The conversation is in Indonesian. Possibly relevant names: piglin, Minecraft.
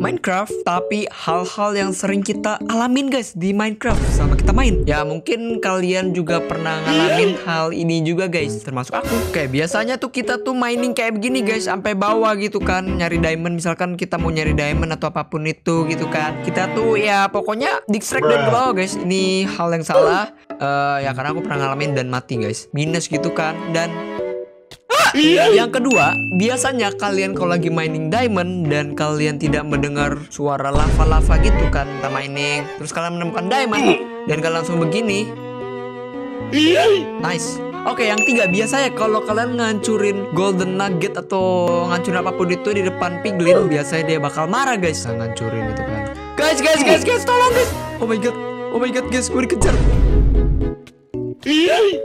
Minecraft, tapi hal-hal yang sering kita alamin guys di Minecraft selama kita main. Ya mungkin kalian juga pernah ngalamin hal ini juga guys, termasuk aku. Oke, biasanya tuh kita tuh mining kayak begini guys, sampai bawah gitu kan, nyari diamond. Misalkan kita mau nyari diamond atau apapun itu gitu kan, kita tuh ya pokoknya distract dan ke bawah guys. Ini hal yang salah, ya karena aku pernah ngalamin dan mati guys, minus gitu kan. Dan yang kedua, biasanya kalian kalau lagi mining diamond dan kalian tidak mendengar suara lava-lava gitu kan, kita mining, terus kalian menemukan diamond dan kalian langsung begini. Nice. Oke, yang tiga, biasanya kalau kalian ngancurin golden nugget atau ngancurin apapun itu di depan piglin, biasanya dia bakal marah guys. Nah, ngancurin itu kan. Guys, tolong guys. Oh my god guys, gue dikejar.